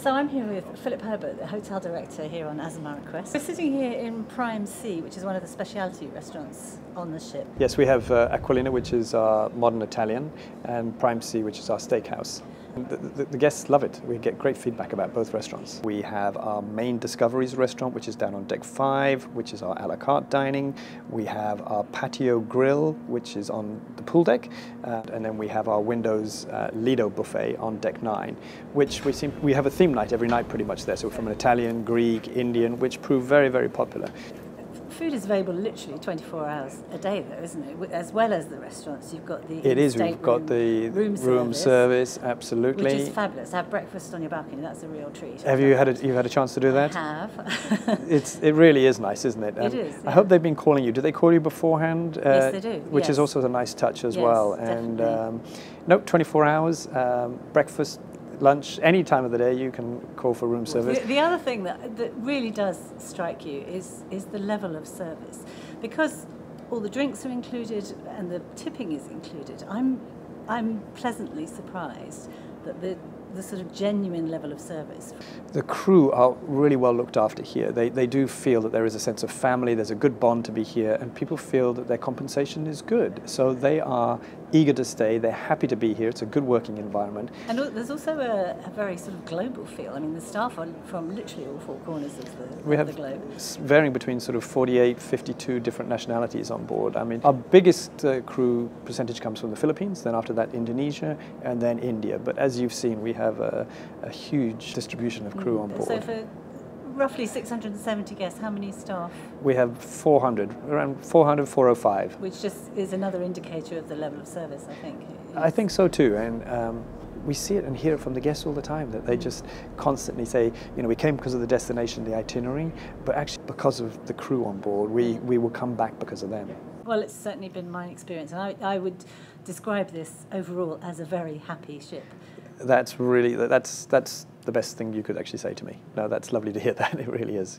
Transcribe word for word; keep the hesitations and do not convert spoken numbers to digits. So I'm here with Philip Herbert, the hotel director here on Azamara Quest. We're sitting here in Prime C, which is one of the speciality restaurants on the ship. Yes, we have uh, Aquilina, which is our modern Italian, and Prime C, which is our steakhouse. The, the, the guests love it. We get great feedback about both restaurants. We have our main Discoveries restaurant, which is down on deck five, which is our a la carte dining. We have our patio grill, which is on the pool deck. Uh, and then we have our Windows uh, Lido buffet on deck nine, which we, seem, we have a theme night every night pretty much there. So from an Italian, Greek, Indian, which prove very, very popular. Food is available literally twenty-four hours a day, though, isn't it? As well as the restaurants, you've got the it is. We've got the room, room service, service, absolutely, which is fabulous. Have breakfast on your balcony. That's a real treat. Have you had a, you've had a chance to do that? I have. it's it really is nice, isn't it? Um, it is. Yeah. I hope they've been calling you. Do they call you beforehand? Uh, yes, they do. Which yes. is also a nice touch as yes, well. And um, nope, twenty-four hours um, breakfast. Lunch, any time of the day, you can call for room service. The, the other thing that, that really does strike you is, is the level of service. Because all the drinks are included and the tipping is included, I'm, I'm pleasantly surprised that the the sort of genuine level of service. The crew are really well looked after here. They, they do feel that there is a sense of family, there's a good bond to be here, and people feel that their compensation is good. So they are eager to stay, they're happy to be here, it's a good working environment. And there's also a, a very sort of global feel. I mean, the staff are from literally all four corners of the, we of have the globe. Varying between sort of forty-eight, fifty-two different nationalities on board. I mean, our biggest uh, crew percentage comes from the Philippines, then after that Indonesia, and then India. But as you've seen, we have a, a huge distribution of crew mm. on board. So for roughly six hundred seventy guests, how many staff? We have four hundred, around four hundred, four oh five. Which just is another indicator of the level of service, I think. It's I think so too, and um, we see it and hear it from the guests all the time, that they mm. just constantly say, you know, we came because of the destination, the itinerary, but actually because of the crew on board, we, we will come back because of them. Yeah. Well, it's certainly been my experience, and I, I would describe this overall as a very happy ship. That's really, that's, that's the best thing you could actually say to me. No, that's lovely to hear that, it really is.